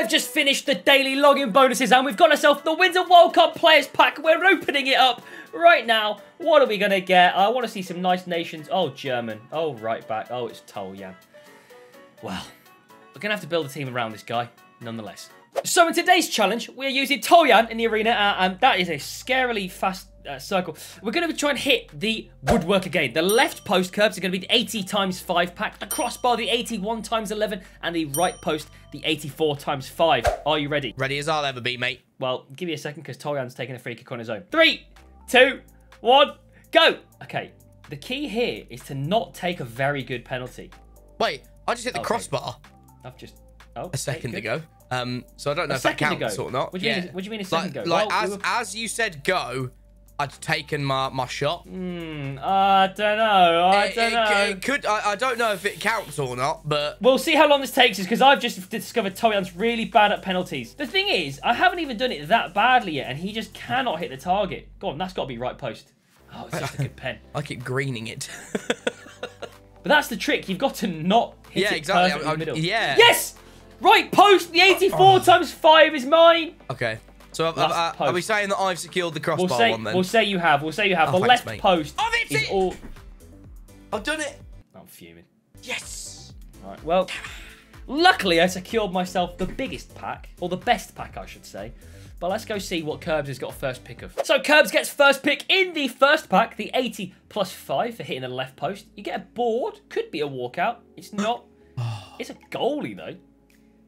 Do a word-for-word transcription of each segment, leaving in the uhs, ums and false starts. I have just finished the daily login bonuses and we've got ourselves the Winter World Cup Players Pack. We're opening it up right now. What are we going to get? I want to see some nice nations. Oh, German. Oh, right back. Oh, it's Toljan. Well, we're going to have to build a team around this guy nonetheless. So in today's challenge, we're using Toljan in the arena, uh, and that is a scarily fast uh, circle. We're going to try and hit the woodwork again. The left post curbs are going to be the eighty times five pack, the crossbar the eighty-one times eleven, and the right post the eighty-four times five. Are you ready? Ready as I'll ever be, mate. Well, give me a second because Toljan's taking a free kick on his own. Three, two, one, go! Okay, the key here is to not take a very good penalty. Wait, I just hit the okay. crossbar. I've just... Oh, a second okay, ago. Um, so I don't know a if that counts ago. or not. What do you, yeah. mean, what do you mean a second like, ago? Like well, as, we were... as you said go, I'd taken my, my shot. Mm, I don't know. I it, don't know. It, it could, I, I don't know if it counts or not, but... We'll see how long this takes us, because I've just discovered Toljan's really bad at penalties. The thing is, I haven't even done it that badly yet, and he just cannot hit the target. Go on, that's got to be right post. Oh, it's just a good pen. I keep greening it. But that's the trick. You've got to not hit yeah, it exactly. perfect I, I, in the middle. Yeah. Yes! Right post, the eighty-four times five is mine. Okay. So I've, I've, are we saying that I've secured the crossbar we'll say, one then? We'll say you have. We'll say you have. Oh, the thanks, left mate. post oh, is it. all... I've done it. I'm fuming. Yes. All right, well, luckily I secured myself the biggest pack, or the best pack, I should say. But let's go see what Curbs has got first pick of. So Curbs gets first pick in the first pack, the eighty plus five for hitting the left post. You get a board. Could be a walkout. It's not. It's a goalie, though.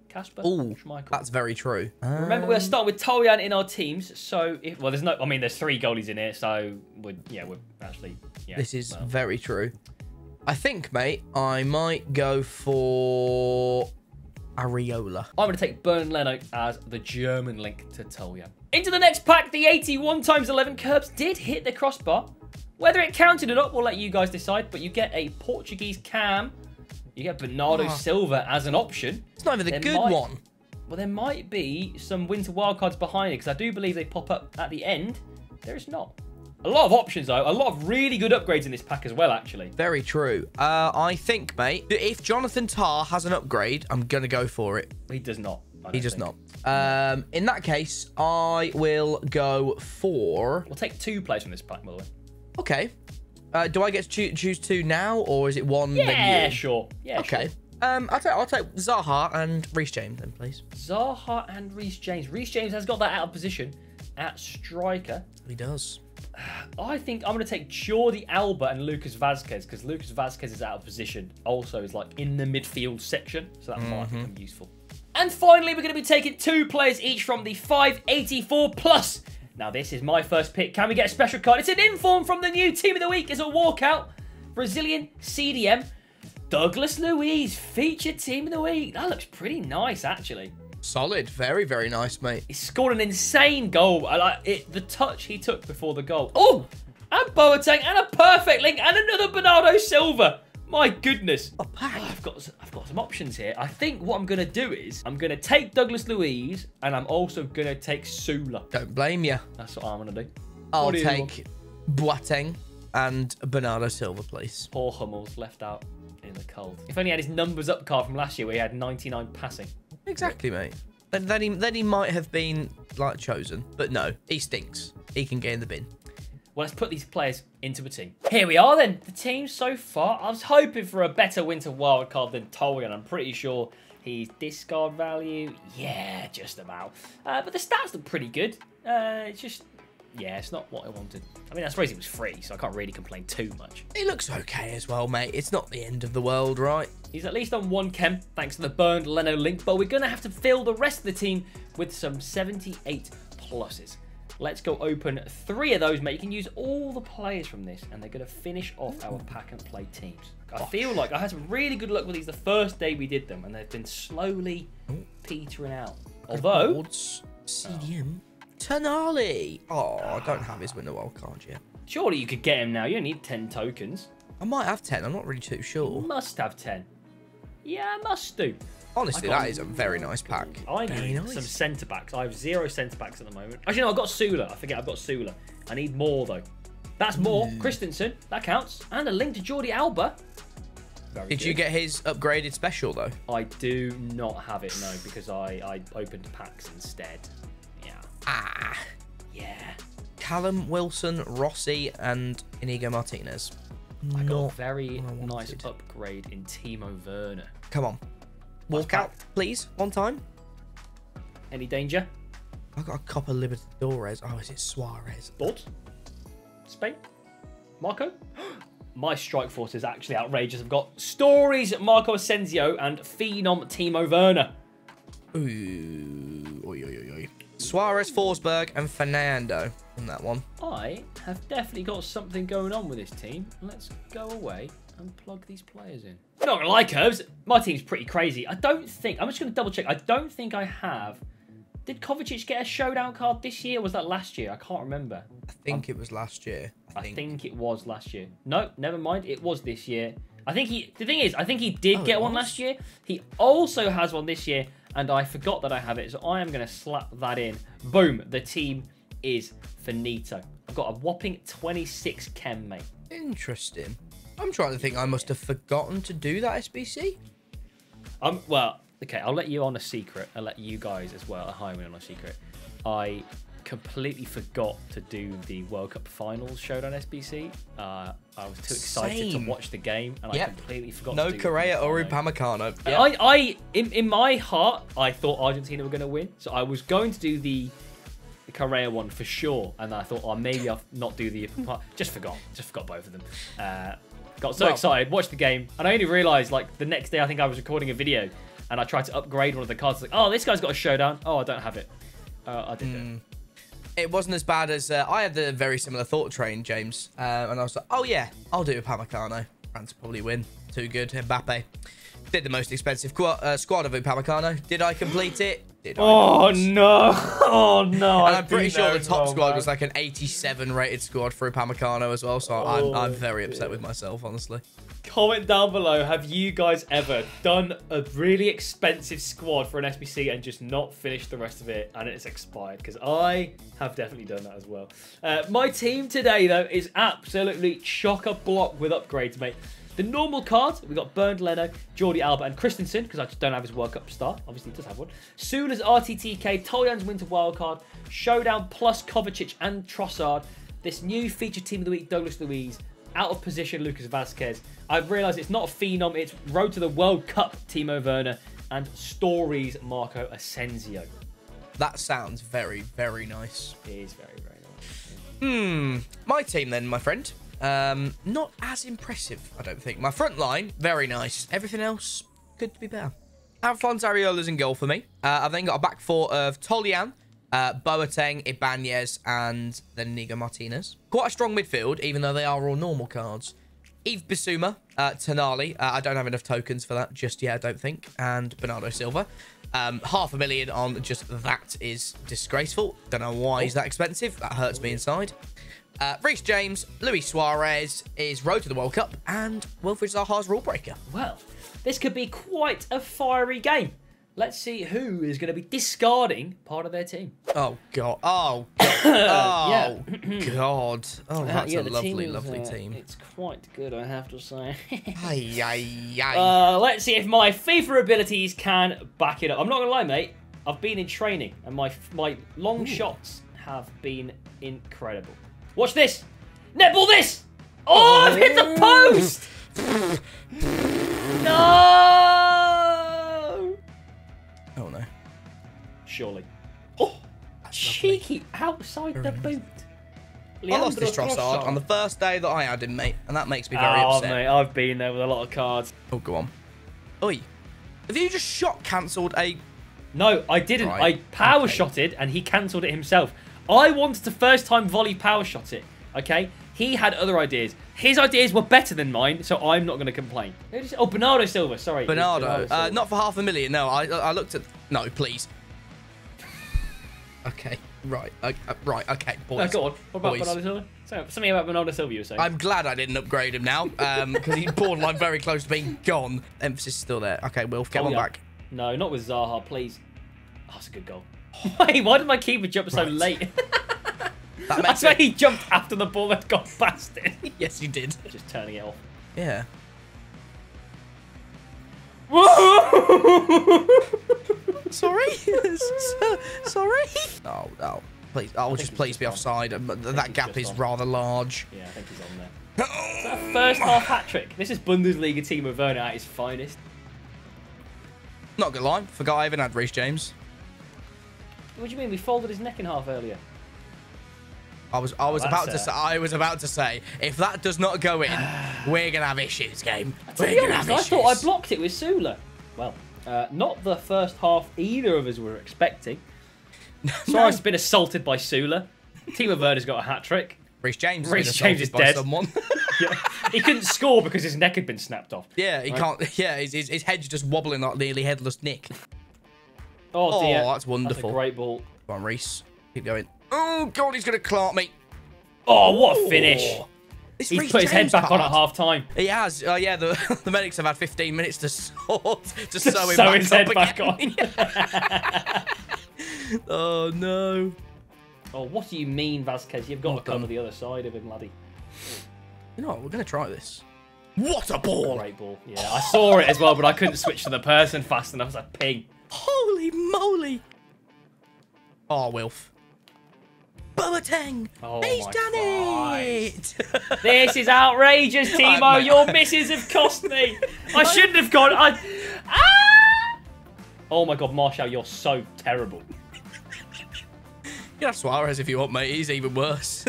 Kasper Schmeichel. That's very true. Remember, we're starting with Toljan in our teams, so if well, there's no. I mean, there's three goalies in here, so we're yeah, we're actually. Yeah, this is well. very true. I think, mate, I might go for Areola. I'm going to take Bernd Leno as the German link to Toljan. Into the next pack, the eighty-one times eleven. Curbs did hit the crossbar. Whether it counted or not, we'll let you guys decide. But you get a Portuguese cam. You get Bernardo oh. Silva as an option. It's not even the there good might, one. Well, there might be some winter wildcards behind it, because I do believe they pop up at the end. There is not. A lot of options, though. A lot of really good upgrades in this pack as well, actually. Very true. Uh, I think, mate, if Jonathan Tah has an upgrade, I'm going to go for it. He does not. He does think. not. Um, in that case, I will go for... We'll take two players from this pack, by the way. Okay. Uh, do I get to choo choose two now, or is it one? Yeah, that you... sure. Yeah, okay. Sure. Um, I'll take, I'll take Zaha and Reese James then, please. Zaha and Reese James. Reese James has got that out of position at striker. He does. I think I'm going to take Jordi Alba and Lucas Vázquez, because Lucas Vázquez is out of position. Also, is like in the midfield section, so that mm-hmm. might become useful. And finally, we're going to be taking two players each from the five eighty-four plus. Now, this is my first pick. Can we get a special card? It's an inform from the new team of the week. It's a walkout. Brazilian C D M. Douglas Luiz, featured team of the week. That looks pretty nice, actually. Solid. Very, very nice, mate. He scored an insane goal. I like it. The touch he took before the goal. Oh, and Boateng, and a perfect link, and another Bernardo Silva. My goodness. A pack. Oh, I've got, I've got some options here. I think what I'm going to do is I'm going to take Douglas Luiz, and I'm also going to take Sula. Don't blame you. That's what I'm going to do. I'll do take Boateng and Bernardo Silva, please. Poor Hummels left out in the cold. If only he had his numbers up card from last year where he had ninety-nine passing. Exactly, mate. Then, then, he, then he might have been, like, chosen. But no, he stinks. He can get in the bin. Well, let's put these players into a team. Here we are then, the team so far. I was hoping for a better winter wildcard than Toljan. I'm pretty sure his discard value, yeah, just about. Uh, but the stats look pretty good. Uh, it's just, yeah, it's not what I wanted. I mean, I suppose it was free, so I can't really complain too much. It looks okay as well, mate. It's not the end of the world, right? He's at least on one chem, thanks to the Bernd Leno link. But we're going to have to fill the rest of the team with some seventy-eight pluses. Let's go open three of those, mate. You can use all the players from this, and they're going to finish off our pack-and-play teams. I feel like I had some really good luck with these the first day we did them, and they've been slowly petering out. Although... C D M. Oh. Tonali. Oh, I don't have his winner wild card yet. Surely you could get him now. You don't need ten tokens. I might have ten. I'm not really too sure. You must have ten. Yeah, I must do. Honestly, that is a very nice pack. I need nice. some centre-backs. I have zero centre-backs at the moment. Actually, no, I've got Sula. I forget I've got Sula. I need more, though. That's more. Mm. Christensen. That counts. And a link to Jordi Alba. Very Did good. you get his upgraded special, though? I do not have it, no, because I, I opened packs instead. Yeah. Ah. Yeah. Callum Wilson, Rossi, and Íñigo Martínez. I got Not a very nice upgrade in Timo Werner. Come on. Walk out, please, one time. Any danger? I got a copper Libertadores. Oh, is it Suarez? But Spain? Marco? My strike force is actually outrageous. I've got Stories, Marco Asensio, and Phenom Timo Werner. Ooh. Oi, oi, oi. Suarez, Forsberg, and Fernando in that one. I have definitely got something going on with this team. Let's go away and plug these players in. I'm not gonna lie, Curbs, my team's pretty crazy. I don't think, I'm just gonna double check. I don't think I have. Did Kovacic get a showdown card this year? Or was that last year? I can't remember. I think I'm, it was last year. I, I think. think it was last year. No, never mind. It was this year. I think he, the thing is, I think he did oh, get one last year. He also has one this year. And I forgot that I have it, so I am going to slap that in. Boom, the team is finito. I've got a whopping twenty-six chem, mate. Interesting. I'm trying to think I must have forgotten to do that, S B C. Um, well, okay, I'll let you on a secret. I'll let you guys as well at home in on a secret. I completely forgot to do the World Cup Finals Showdown S B C. Uh, I was too excited Same. to watch the game, and yep. I completely forgot no to do No Correa or Upamecano. Yep. I, I in, in my heart, I thought Argentina were going to win, so I was going to do the, the Correa one for sure, and I thought, oh, maybe I'll not do the Upamecano. Just forgot. Just forgot both of them. Uh, got so well, excited, watched the game, and I only realised, like, the next day, I think I was recording a video, and I tried to upgrade one of the cards. Like, oh, this guy's got a Showdown. Oh, I don't have it. Uh, I did mm. it. It wasn't as bad as... Uh, I had the very similar thought train, James. Uh, and I was like, oh, yeah, I'll do Upamecano. France probably win. Too good. Mbappe. Did the most expensive uh, squad of Upamecano. Did I complete it? Did I oh, not? no. Oh, no. And I'm pretty sure the top squad was like an eighty-seven rated squad for Upamecano as well. So oh, I'm, I'm very upset with myself, honestly. Comment down below, have you guys ever done a really expensive squad for an S B C and just not finished the rest of it and it's expired? Because I have definitely done that as well. Uh, my team today, though, is absolutely chock-a-block with upgrades, mate. The normal cards, we've got Bernd Leno, Jordi Alba, and Christensen, because I just don't have his World Cup star. Obviously, he does have one. Sula's R T T K, Toljan's Winter Wildcard, Showdown plus Kovacic and Trossard. This new feature team of the week, Douglas Luiz. Out of position, Lucas Vázquez. I've realised it's not a phenom, it's Road to the World Cup, Timo Werner, and Stories, Marco Asensio. That sounds very, very nice. It is very, very nice. Hmm. My team then, my friend. Um, not as impressive, I don't think. My front line, very nice. Everything else could be better. Alphonse Areola's in goal for me. Uh, I've then got a back four of Toljan, Uh, Boateng, Ibanez, and then Íñigo Martínez. Quite a strong midfield, even though they are all normal cards. Yves Bissouma, uh, Tonali. Uh, I don't have enough tokens for that just yet, I don't think. And Bernardo Silva. Um, half a million on just that is disgraceful. Don't know why he's that expensive. That hurts me inside. Uh, Reese James, Luis Suarez is Road to the World Cup, and Wilfrid Zaha's rule breaker. Well, this could be quite a fiery game. Let's see who is going to be discarding part of their team. Oh, God. Oh, God. Oh, God. Oh, that's uh, yeah, a lovely, team lovely is, uh, team. It's quite good, I have to say. Aye, aye, aye. Uh, let's see if my FIFA abilities can back it up. I'm not going to lie, mate. I've been in training, and my, my long Ooh. shots have been incredible. Watch this. Netball this. Oh, I've hit the post. No. Oh, no. Surely. Oh, that's cheeky lovely. outside very the nice. boot. Leandro I lost this Trossard on the first day that I had him, mate, and that makes me very oh, upset. Oh, mate, I've been there with a lot of cards. Oh, go on. Oi. Have you just shot cancelled a... No, I didn't. Right. I power-shotted, okay. and he cancelled it himself. I wanted to first-time volley power-shot it, okay? He had other ideas. His ideas were better than mine, so I'm not going to complain. Oh, Bernardo Silva, sorry. Bernardo. Bernardo Silva. Uh, not for half a million, no. I, I looked at... No, please. Okay, right. Uh, right, okay, boys. No, go on. What about boys. Bernardo Silva? So, something about Bernardo Silva you were saying. I'm glad I didn't upgrade him now, because um, he's borderline very close to being gone. Emphasis is still there. Okay, Wilf, get oh, one yeah. back. No, not with Zaha, please. Oh, that's a good goal. Wait, why did my keeper jump so right. late? That's why he jumped after the ball had gone past it. Yes, you did. Just turning it off. Yeah. Whoa! Sorry? So, sorry? No, no. Please, oh, just please be offside. That gap is rather large. Yeah, I think he's on there. Is that a first half hat trick? This is Bundesliga Timo Werner at his finest. Not gonna lie, forgot I even had Reese James. What do you mean? We folded his neck in half earlier. I was I was oh, about to say I was about to say if that does not go in, we're gonna have issues, game. To be honest, I thought I blocked it with Sula. Well, uh, not the first half either of us were expecting. So no. I've been assaulted by Sula. Timo Werner's got a hat trick. Reece James. Reece James is dead. Yeah. He couldn't score because his neck had been snapped off. Yeah, he right? can't. Yeah, his, his, his head's just wobbling like nearly headless Nick. Oh, dear. Oh, that's wonderful. That's a great ball. Come on, Reece. Keep going. Oh, God, he's going to clark me. Oh, what a finish. Oh. He's Reece put James his head back part. on at half time. He has. Oh, uh, yeah, the, the medics have had fifteen minutes to sort to, to sew him sew his head back on. Oh, no. Oh, what do you mean, Vázquez? You've got well to come to the other side of him, laddie. You know what? We're going to try this. What a ball! Great ball. Yeah, I saw it as well, but I couldn't switch to the person fast enough. It was a ping. Holy moly! Oh, Wilf. Boateng! Oh, He's done Christ. it! This is outrageous, Timo. Your misses have cost me. I shouldn't have gone. I... Ah! Oh, my God, Martial, you're so terrible. You can have Suarez if you want, mate. He's even worse.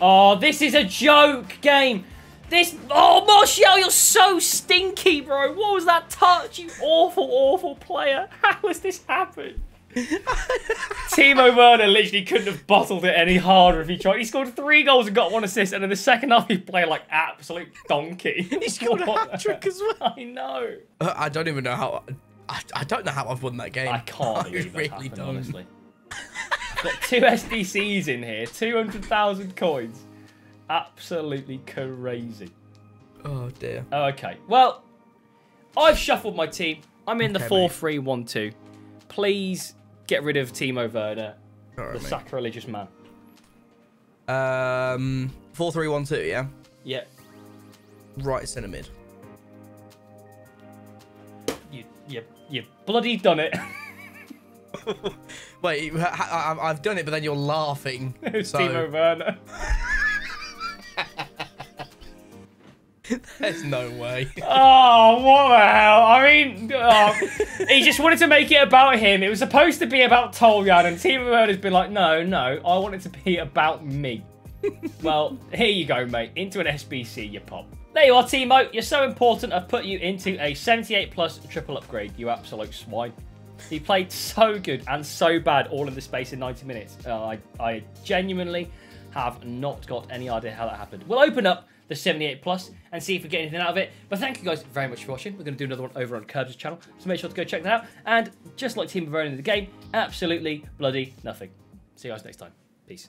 Oh, this is a joke game. This... Oh, Martial, you're so stinky, bro. What was that touch? You awful, awful player. How has this happened? Timo Werner literally couldn't have bottled it any harder if he tried. He scored three goals and got one assist, and in the second half, he played like absolute donkey. He scored a hat-trick as well. I know. Uh, I don't even know how... I, I don't know how I've won that game. I can't believe that really happened, don't. honestly. Got two S D Cs in here, two hundred thousand coins. Absolutely crazy. Oh, dear. Okay, well, I've shuffled my team. I'm in okay, the four three one two. Please get rid of Timo Werner, right, the mate. sacrilegious man. Um, four three one two, yeah? Yeah. Right centre mid. You, you, you've bloody done it. Wait, I, I've done it, but then you're laughing. It's so. Timo Werner. There's no way. Oh, what the hell? I mean, oh, he just wanted to make it about him. It was supposed to be about Toljan, and Timo Werner's been like, no, no, I want it to be about me. Well, here you go, mate. Into an S B C, you pop. There you are, Timo. You're so important, I've put you into a seventy-eight plus triple upgrade, you absolute swine. He played so good and so bad all in the space in ninety minutes. Uh, I, I genuinely have not got any idea how that happened. We'll open up the seventy-eight plus and see if we get anything out of it. But thank you guys very much for watching. We're going to do another one over on Curbs' channel, so make sure to go check that out. And just like Timo Werner in the game, absolutely bloody nothing. See you guys next time. Peace.